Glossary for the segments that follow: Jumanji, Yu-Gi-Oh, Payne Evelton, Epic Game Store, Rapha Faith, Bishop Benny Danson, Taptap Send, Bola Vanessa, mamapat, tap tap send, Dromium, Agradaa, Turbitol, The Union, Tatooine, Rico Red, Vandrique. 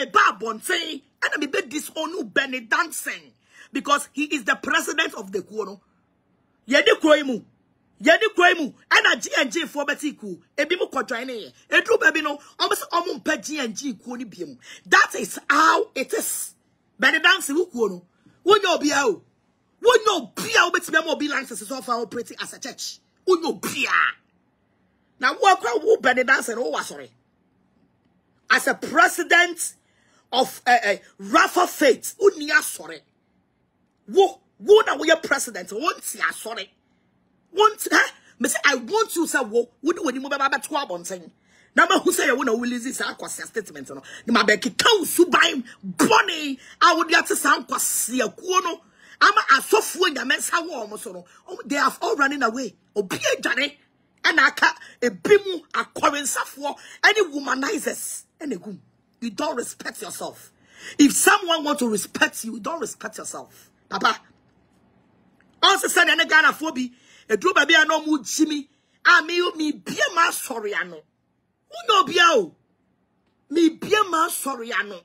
me ba bonte, and me be dishonu Benny Danson, because he is the president of the Kuono. Yedi kwemu, ena G&G for beti ku, ebi mu kodwa ene ye, edru bebi no, omese omu mpe G&G ku ni biemu. That is how it is. Benny Danson wu kuono, wu nyo biya u beti memo bi lances is offer operating as a church. Wu nyo biya. Na wu akwa wu Benny Danson wu wa sorry. As a president of Rapha Faith, wu niya sorry. Wu na wu ye president, wu niya sorry. Want me say I want you say wo do we mobile ba to abonten na ma hu say you na release this akwase statement no ni ma be kikan subai boni awudia to san kwase akuo no ama asofo anyamensa wo omo so no they have all running away obi adwane and aka ebimu akwarensafo any womanizers and egum. You don't respect yourself. If someone want to respect you, you don't respect yourself, papa. Also said any Ghana phobia. A drop baby and no mood Jimmy. I mean, me be a man sorry. I know who no be out. Me be a man sorry. I know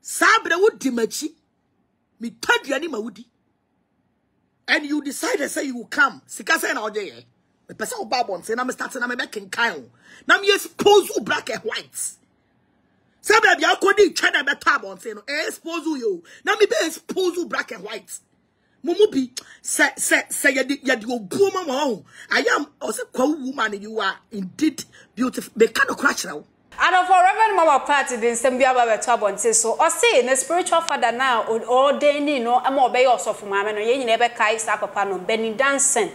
Sabra would dimachi me third yanima woody. And you decide to say you will come. Sikasa and all day. The person who babon say, I'm starting. I'm back in Kyle. Now, me expose you black and white. Sabra, you couldn't try to better on saying, expose you. Now, me be expose you black and white. Mumubi say you go mama. I am also a woman. You are indeed beautiful. They cannot crash now. And of our Reverend Mama Party, then Sembiaba Tabon so or say the spiritual father now would all day no a more bay also from Mamma or Yen never Kai Sakopano Benny Danson.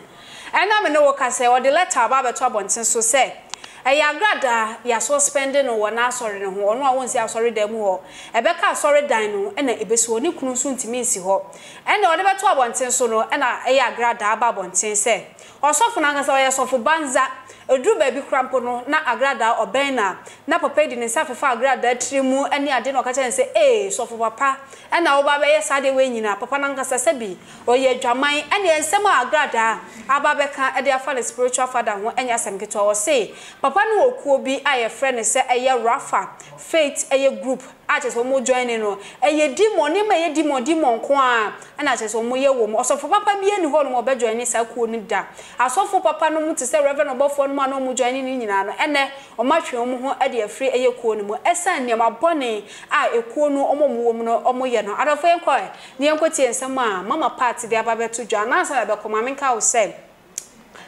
And I'm no worker say or the letter about Tabon so say. I Agradaa ya so spending no one sorry no ho no won say sorry dem ho e be ka sorry dan no e na ebeso ni kunu so ntimi nsi ho e na o de beto abonten so no e na e Agradaa ba abonten se osofo na nka say osofo banza edru ba bi krampo no na Agradaa obena na papa di nsa fefa Agradaa trimu ene ade no ka chense sofo papa e na wo ba be yesa de we nyina papa na nka se bi o ye adwaman ene ensem Agradaa aba be ka e de afa spiritual father ho enya sem keto o se papa no okuobi aye friend say aye Rapha Faith aye group aches wo mo join no aye demon ma aye demon ko a na aches wo mo ye wo mo so for papa bi eni ho no obe join ni sa ko ni da asofo papa no mu te say reverend obofo no ma no mo join ni nyina no ene o ma hwe mo ho ade afri aye ko ni mo esan ne ma bone a ekuo no omo mo no omo ye no adofo en ko ne en ko tie nsam a mama party de aba beto join na sa be ko ma menka wo say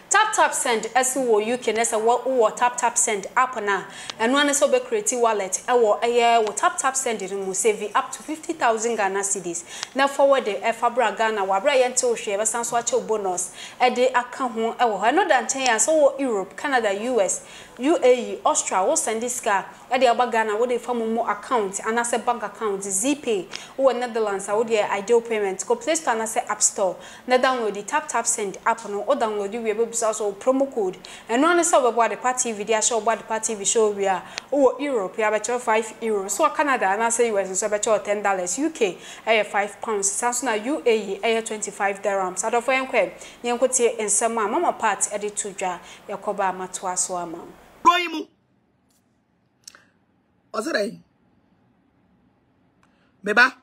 tap send as you can as a what tap send app now and one is over creative wallet a tap send it will save up to 50,000 Ghana cedis now forward the Fabra Ghana wabra yento share but sans watch bonus a day account home another than 10 years so Europe Canada US UAE Australia will send this car at the Abba Ghana would form more account and as a bank account ZPay or Netherlands I would your ideal payment go place to an app store now download the tap send app no or download the web also promo code and one is over what the party video show what the party we show we are over Europe you have a €5 so Canada and I say US is about $10 UK I £5 Samsung UAE I £25 out of enquire you could say in some mama parts edit to jar your coba matwa so amount roimu ozere meba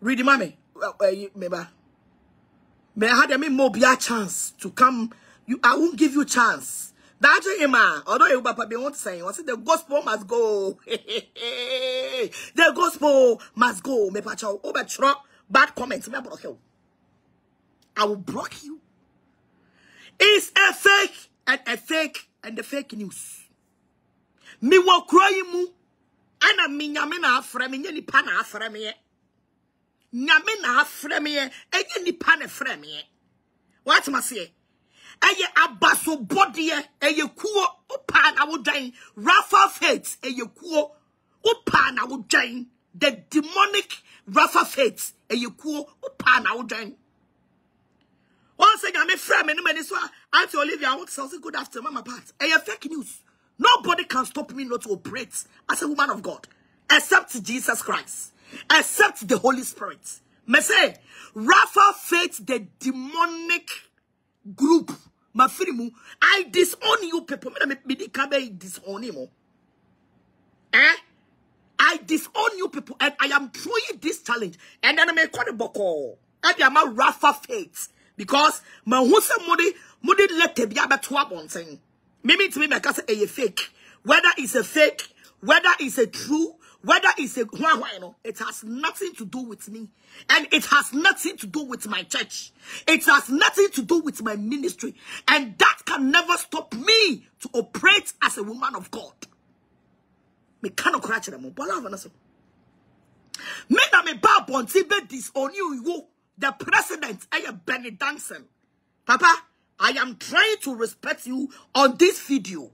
read the mommy meba may I had a mobile chance to come. I won't give you chance. That's your man. Although you probably won't say, the gospel must go. The gospel must go. Me pacho overthrow bad comments. Me block you. I will block you. It's a fake and a fake and the fake news. Me will cry mu. And I mean, na afre me. Ni pan afre me. Na afre me. Eni ni pan afre me. What must say? Eye abaso bodie eye kuo opa na wodwan Rapha Faith eye kuo opa na wodwan the demonic Rapha Faith eye kuo opa na wodwan once again my friend me no me so Auntie Olivia I want to say good afternoon mama part eye fake news. Nobody can stop me not to operate as a woman of God except Jesus Christ, except the Holy Spirit. Me say Rapha Faith the demonic group Mafirimu, I disown you people. Me disown you. I disown you people, and I am throwing this challenge. And then I may call the boko. And I am a Rapha Faith. Because my husband mudi let the biaba twab on thing. Maybe to me my case a fake. Whether it's a fake, whether it's a true, whether it's a it has nothing to do with me. And it has nothing to do with my church. It has nothing to do with my ministry. And that can never stop me to operate as a woman of God. Me cannot crash them. Me na me ba bonti be disown you. The president, I am Benny Danson. Papa, I am trying to respect you on this video.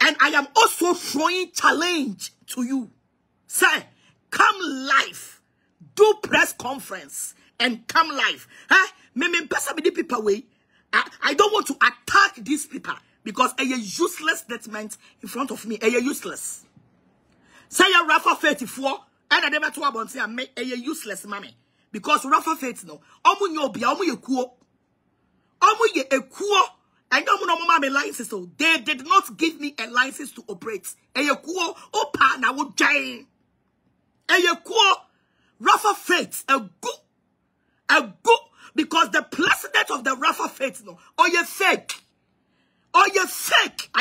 And I am also throwing challenge to you. Say, come live. Do press conference and come live. I don't want to attack these people because a useless statement in front of me. A useless. Say, Rapha 34, and I never talk about a useless mommy. Because Rapha Faith no, omu nyobi, omu ye ekuo, and omu no mama license. So they did not give me a license to operate. Eye kuo, opa na wo jain. Eye kuo, Rapha Faith a go, because the president of the Rapha Faith no, oh ye fake. I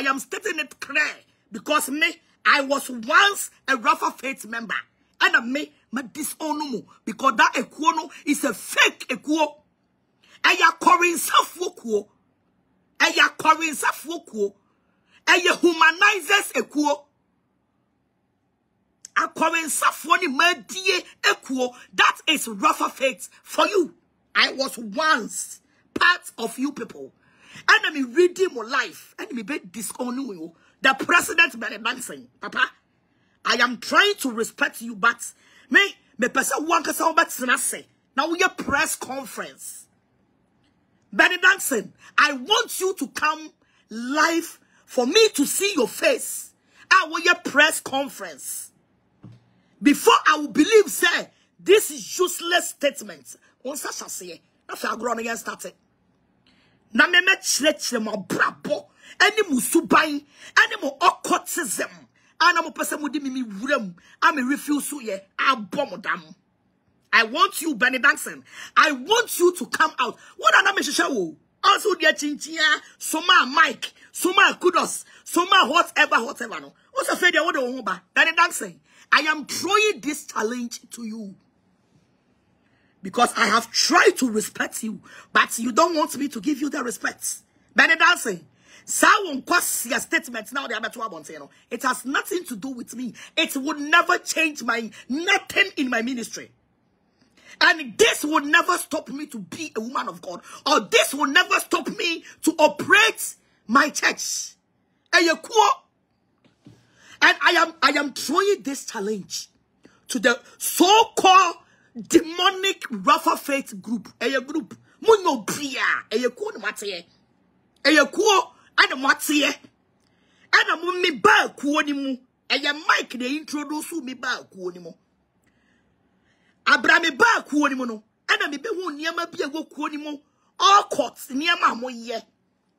am stating it clear because me, I was once a Rapha Faith member, and me. But this onumu because that ekuono is a fake ekuo. Aya korinsafuokuo. Aya korinsafuokuo. Aya humanizes ekuo. A korinsafuoni medie ekuo. That is Rapha Faith for you. I was once part of you people. And me redeem my life. And me be disonu. The president Benny Danson, Papa. I am trying to respect you, but me person one kasa oba tina say. Now we have press conference. Benny Danson, I want you to come live for me to see your face. I will have press conference. Before I will believe, say, this is useless statement. Once I shall say, if I grow again started. Na me church my brabo, any musubai, any mo occultism. I want you, Benny Danson. I want you to come out. What are you saying? Also, dear Chinchia, Soma Mike, Soma Kudos, Soma whatever. No. What's a failure? What do you want? Benny Danson, I am throwing this challenge to you because I have tried to respect you, but you don't want me to give you the respect, Benny Danson. Someone cause your statements now. They are better about saying, it has nothing to do with me. It would never change my nothing in my ministry, and this would never stop me to be a woman of God, or this will never stop me to operate my church. And I am throwing this challenge to the so-called demonic Rapha Faith group. A group, muno bia. A cool matter. A cool. And I'm what's here. And I'm on me back, Kuonimu. And your mic, they introduce me back, Kuonimu. Abrame back, Kuonimu. And I'm a bit who near my beer go, Kuonimu. All courts near my moye.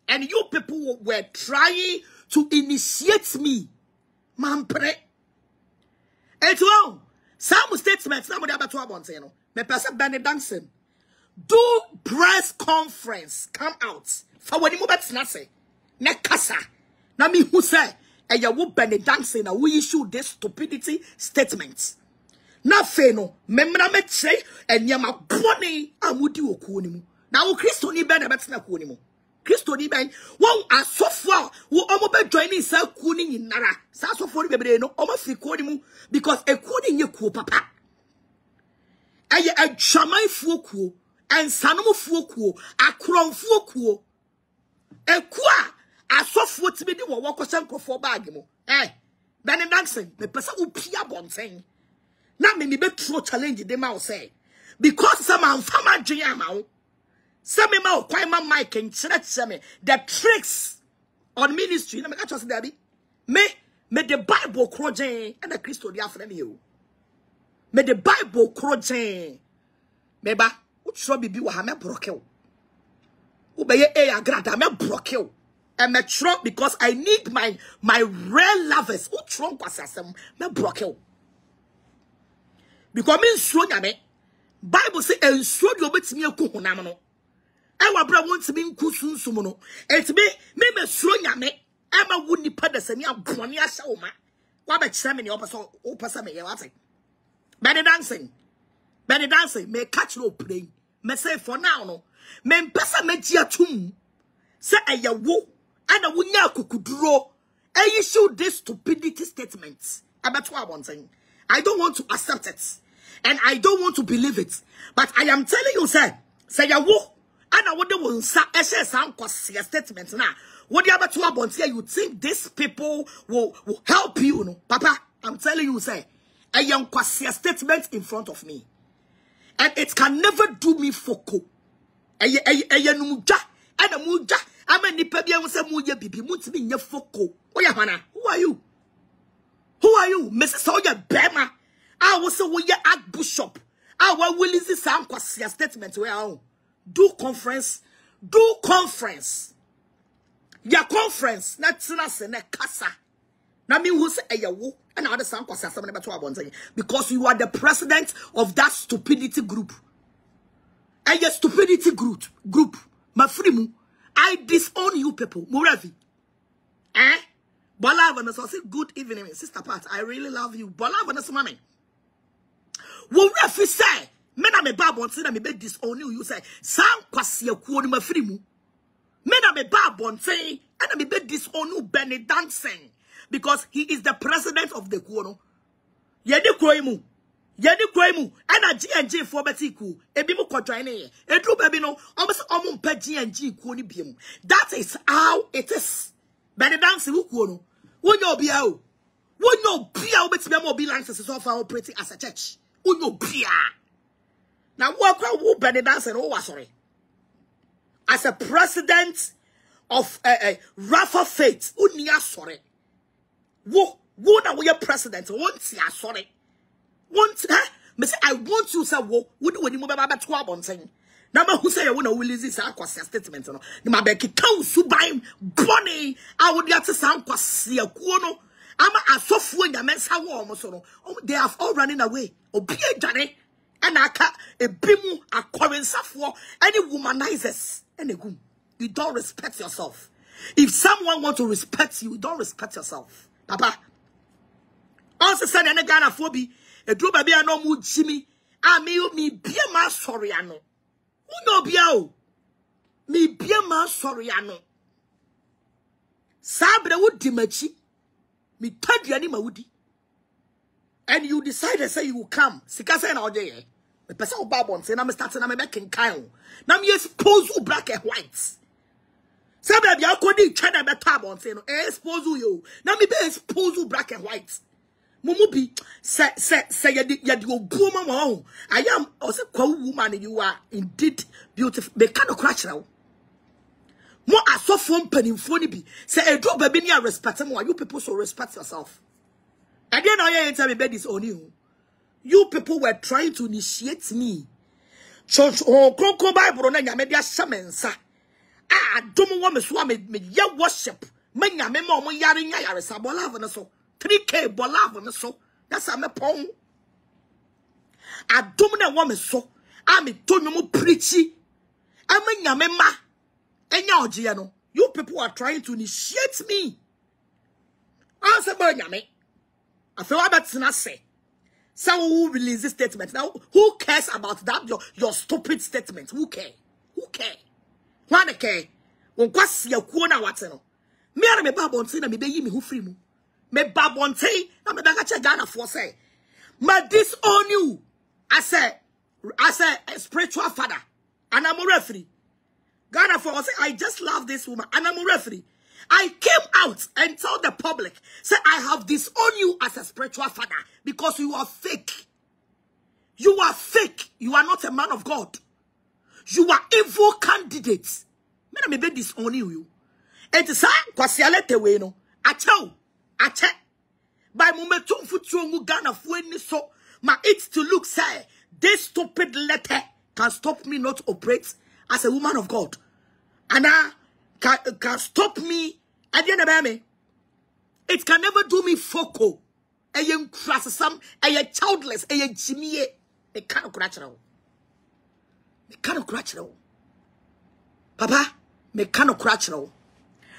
And you people were trying to initiate me. Mampre. And well, some statements, some of the other 12 ones, you know. My person, Benny Danson. Do press conference. Come out. For when you move at nothing. Nekasa. Na mi who say and ya wo Benny Danson na we issue this stupidity statements. Na fe no memra me chire enya ma boni amudi okuo ni mu. Na wo Kristo ni ben na betena kuo ni mu. Kristo ni ben won asofo wo omo be join ni sa kuo ni nyinara. Sa asofo ri bebre no omo fi kuo ni mu because ekuo ni nye kuo papa. Aye a jamai fuo kuo, ensanom fuo kuo, akron fuo kuo. Ekwa asofu otime ni wo kwose nkofo bag mo eh Benny Danson the person who pia bonten na me be throw challenge dem out say because some amfama dwen amawo say me ma kwai ma mic nchire cheme the tricks on ministry na me catch us there bi me the Bible crojen and the Christo dia frame you me the Bible crojen me ba utro bibi wa ha me broke ubeye e Agradaa me broke you. And me trump because I need my real lovers. Who trump was me broke you? Because me nsuo nyame. Bible say ensuo de obetimi eku honam no. E wa bra wontimi nku sunsum no. Etimi me me suo nyame. E ma wo nipa dasani abone ahye wo ma. Wa ba kire me ne opasa me ye wa say. Benny Danson me catch no play. Me say for now no. Me mpasa me ji atum. Say ayawo ana wo nya akokuduro. I issue this stupidity statement. I don't want to accept it. And I don't want to believe it. But I am telling you, sir. Say, ya wo. And I wonder when statement now. What the other two are born here, you think these people will help you, no? Papa, I'm telling you, sir. I am quasi statement in front of me. And it can never do me for co. Who are you? Who are you? Mrs. Oya Bema. I was a way at Bishop. I will listen to some statement where I do conference. Your conference, not Sina Casa. Now, me who say a yawo and other sound because you are the president of that stupidity group. And your stupidity group, my friend. I disown you people. Muravi. Eh? Bola Vanessa say good evening. Sister Pat, I really love you. Bola Vanessa mame. Muravi say, me na me babon say na me be disown you. You say, Sam kwasi ekuo ni mafiri mu. Me na me babon say, na me be disown you Benny Danson. Because he is the president of the kuono. Yedi kwaimu. Ana GNG for beti ku. Ebi mu kodwa ene ye. Edru baby no. Omese omu mpe GNG ku ni biemu. That is how it is. Benny Danson wu ku no. Wo nyo bia o beti me mo bi license so far operating as a church. Wo nyo bia. Na wo akwa wo Benny Danson wo wasori. As a president of Rapha Faith. Wo ni asori. Wo na wo ye president. Wo nti asori. I want you, sir. Would you move about 12 on saying? Now, who say I want to release this? I was a statement. No, my becky comes to buy Bonnie. I would get to sound quasi a corner. I'm a soft wind. I meant how almost no. Oh, they have all running away. Oh, be a journey and I can't a bimu a current software. Any womanizes any goom. You don't respect yourself. If someone wants to respect you, you don't respect yourself, Papa. Also, said any Ghana phobia. A drop baby, I know mood Jimmy. I mean, me be a man sorry, I know. Who no be out? Me be a man sorry, I know. Sabra would dimachi. Me told you any maudi. And you decided say you will come. Sikasa na oje. Me pesa ubabon. Say na me start na me back in kayo. Na me expose u black and white. Sabra be akodi chana be tabon. Say no expose u yo. Na me be expose u black and white. Mumubi say yadi obuma mo. I am also kwa woman. You are indeed beautiful. They cannot crash now. Mo asofo mpanimfoni bi say edro baby ni respect mo. You people so respect yourself. And then I hear tell me bed is on you. You people were trying to initiate me. Church on konko Bible na nyame dia shemensa. Ah domo wo me so me ye worship. Me nyame mo mo yare nya yare sabola vo so. 3K bolavon so that's a me pong. A dominant woman so I'm a tonomo preachy. I'm a nyamema. Enya ojiano. You people are trying to initiate me. Answer by nyame. I feel about not say. Someone who release this statement. Now who cares about that? Your stupid statement. Who care? One care. Won kwasi ya kuona wateno. Me are me babon tina me be yi me who free mu. Me babonte, na me daga che Ghana for say. Ma disown you. I say a spiritual father. And I'm a referee. Ghana for say, I just love this woman. And I'm a referee. I came out and told the public, say I have disowned you as a spiritual father because you are fake. You are fake. You are not a man of God. You are evil candidates. Me na me be disown you. And to say, kwasialete we no. Acho. Ache, by momentum futu Ghana fueni so, my it's to look say this stupid letter can stop me not operate as a woman of God, and can stop me. At the end of me, it can never do me foco. Aye cross some, aye childless, aye Jimmy, a canoe cratchero. Me canoe cratchero. Papa, me canoe cratchero.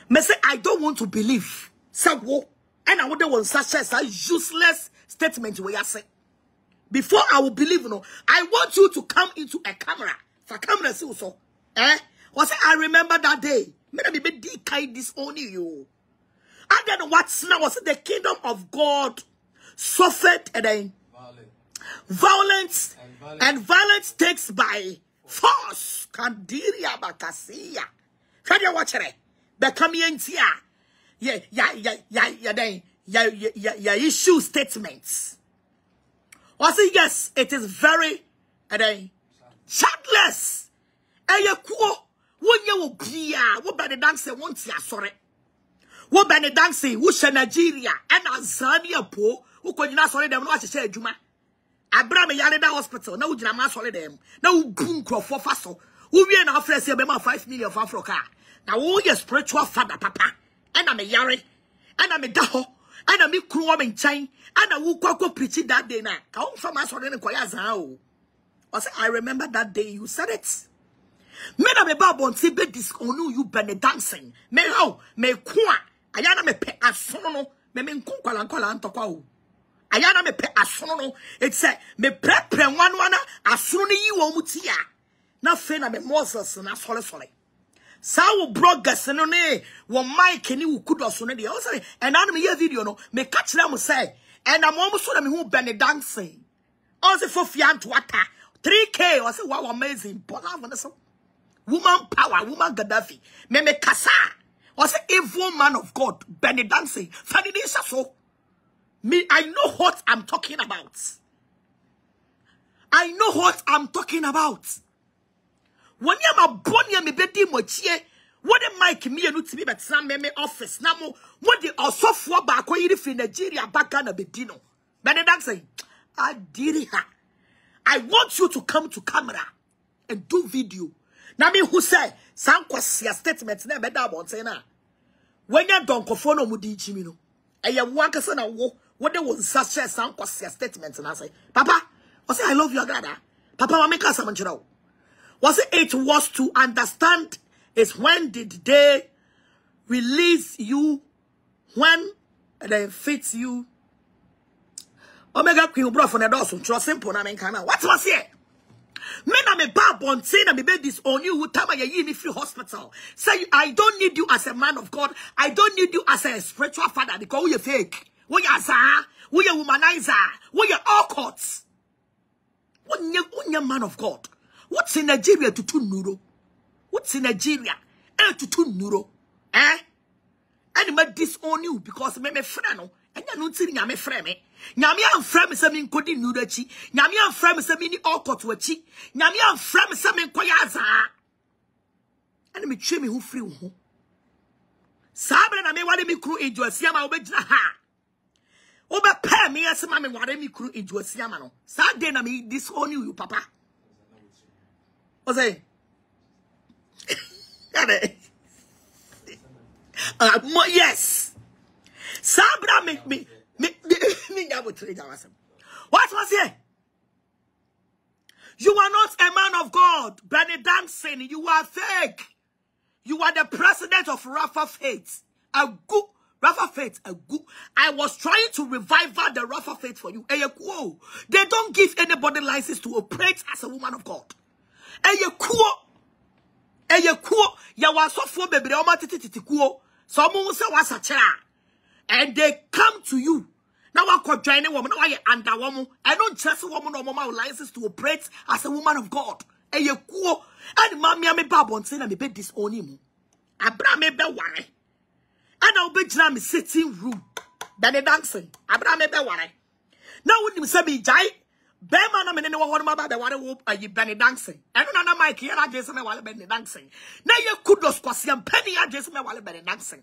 Me say, I don't want to believe. Say, whoa. And I wouldn't want such a useless statement where I say. Before I will believe, no, I want you to come into a camera. For camera, see so. Eh? Was I remember that day? Maybe be decay disown you. And then what's now was the kingdom of God suffered and then violence and violence takes by force. Kandiria bakasiya. Can you watch it? Become here. Yeah, issue statements. Was it yes? It is very and then childless. And you quo when you will be what by the dancer once you are sorry. Wo bene danse wo she Nigeria and Azania po wo konyina sori dem no ahyehye adwuma abra me yare da hospital na wo gyina ma sori dem na wo gun krofo fa so wo wie na afrese be ma 5 million fa afro ka na wo ye spiritual father papa and na me yare and na me da ho and na me kruo me nchan and na wo kwakwo preach that day na ka wo fa ma sori ne koya zan o I say I remember that day you said it. Me na me ba bonti be disonu you bene dancing me how me kwa Ayana me pe asono me nkunkwala nkwala ntokwa o. Ayana me pe asono it's a me prepre nwanwana asono ni yi wo mutia. Na fe na me Moses na sole. Sa wo bloggers no ne wo mic ni wo kudoso ne de. O say and na me ye video no me ka kire mo say and am mo so na me hu Benny Danson. O say for fianto ata 3k o say wow amazing. Bola wona so. Woman power, woman Gaddafi. Me kasa. Was an evil man of God, Benny Danson. Me, I know what I'm talking about. I know what I'm talking about. When you are born, you may be demoted. What the mic me and to be but some meme office. Now, what the also for back when you in Nigeria back on a bedino. Benny Danson, I did her. I want you to come to camera and do video. Now me who say some question statements na be da about say na when you don kofo no mudi chimi no e ye wo akase na wo what they won say some question statements na say papa I say I love you Agradaa papa wa make us am chirawo was it was to understand is when did they release you when they fit you omega queen bro for na do so simple na me kan na what was here men na me bad on saying na me be this on you who tama ye me free hospital. Say I don't need you as a man of God. I don't need you as a spiritual father because you fake. We are za, we are womanizer, we are all cuts. What man of God? What's in Nigeria to nuro? What's in Nigeria? Eh to nuro? Eh? And me disown you because me frano. And you don't see me frame. Nyami am frame se min kodi nurechi. Nyami am frame se min ni okotwechi. Nyami am frame se min koyaza. And me chemi who free who. Sabre na me wale mi kru ejuasiama obejina ha. Obe pe me asema me wale mi kru ejuasiama no. Saturday na me disown you papa. Ose. Yes. Sabra make me never trade our. What was it? You are not a man of God, Benny Danson. You are fake. You are the president of Rapha Faith. A good Rapha Faith. A good. I was trying to revive the Rapha Faith for you. They don't give anybody license to operate as a woman of God. You are so full baby. Someone will say what's a child. And they come to you. Now I could join a woman. Now I under woman. I don't trust a woman or mama with license to operate as a woman of God. And you go. And mommy, I'm a babon saying I'm a bit disowning you. I brought me be worry. And I'll be in my sitting room. Benny Danson. I brought me be worry. Now when you say me jai, be man I'm in any one of my be worry who are you Benny Danson? I don't know my kid. I just me worry Benny Danson. Now you could just question penny. I just me worry Benny Danson.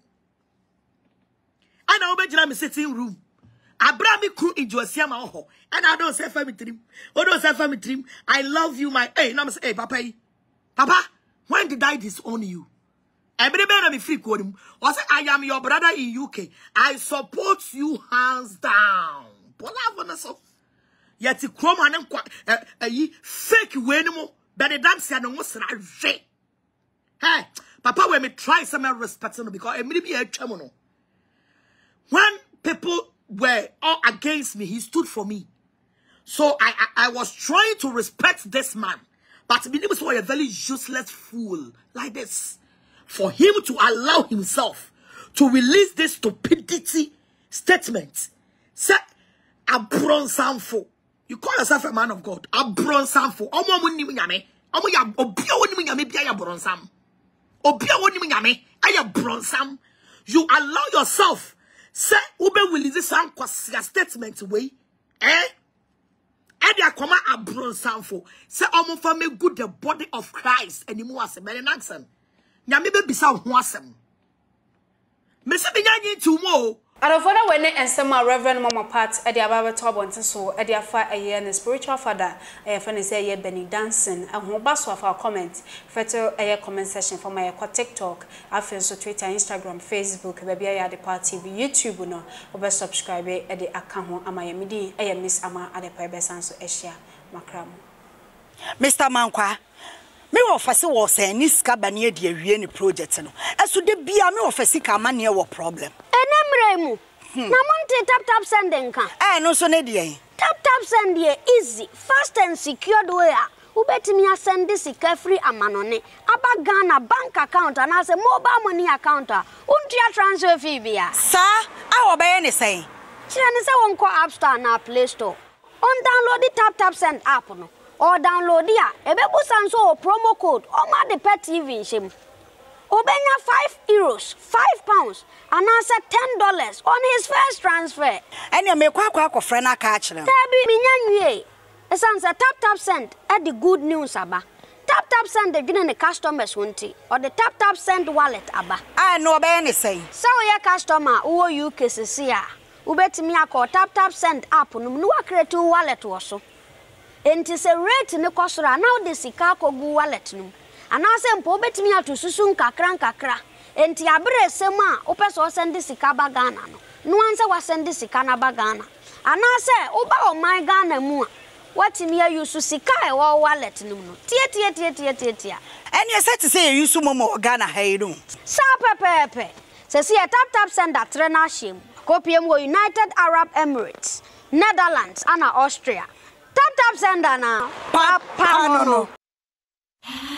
And I obey my sitting room. I brought me crew into a siam ho. And I don't say family dream. Oh, don't say family dream. I love you, my hey, no, hey, papa. Papa, when did I disown you? Everybody free code him. Or say I am your brother in UK. I support you hands down. bola so. Yeti kroma nem kwa yi fake we nimo Benny Danson no sraje. Hey, papa we me try some respect no because me be atwa mo no. When people were all against me, he stood for me. So I was trying to respect this man, but he was a very useless fool like this. For him to allow himself to release this stupidity statement, say, "Abron Sanfo, you call yourself a man of God? Abron Sanfo, omo muni mnyame, omo ya obia woni mnyame bia ya Abron Sam, obia woni mnyame, ya Abron Sam. You allow yourself." Say, ube release some statement way, eh? Edia koma abron sanfo. Say, omo fa me good the body of Christ anymore as a man in action. Nyame be bisa huasem. Me se binyanyi tumo. Arafona wene ensema Reverend Mama Pat edia baba tobo ntiso edia fa eye ne spiritual father eye fa ne say eye Benny Danson ehun ba so afa comment feto eye comment section for my TikTok afen so Twitter Instagram Facebook baby eye the party YouTube no obe subscribe e de aka ho amaye midi eye miss ama adepa be sanso ehia makram Mr Mankwa me wo fase wo sani sika ba ne de awie ne project no eso de bia me wo fase ka ma ne wo problem Namremu. Namonte tap tap send nka. Eh no so ne de. Tap tap send e easy, fast and secured way. Ubetimi send this carefree amanone. Aba Ghana bank account and as a mobile money account. Untia transfer fee bia. Sir, awo be ne say. Chira ne say won ko App Store na Play Store. On download the tap tap send app no. Or download dia. Ebebu sanso promo code. Oma de pet TV shim. Obenya €5, £5, and answer $10 on his first transfer. And you make a friend a catch them. Tabi Minyan Ye. It's answer tap tap send at the good news abba. Tap tap send the gin and the customers won't or the tap tap send wallet abba. I know by anything. So your customer who you kisses here. Ubet me a call tap tap send up on no create wallet also. And it is a rate in the cost now the Sikako go wallet no. And I say, Pobet me out to Susun Kakran Kakra. And Tiabre Sema, Opes or send this Sikaba Ghana. No answer was send this Sikanaba Ghana. And I say, Oba or my Ghana Mua. What in here you Susika or wallet no? Tia. And you said to say you sumo more Ghana Haydu. Sapa Pepe. Says here, tap tap send at Renashim. Copium were United Arab Emirates, Netherlands, and Austria. Tap tap send now. Papa no.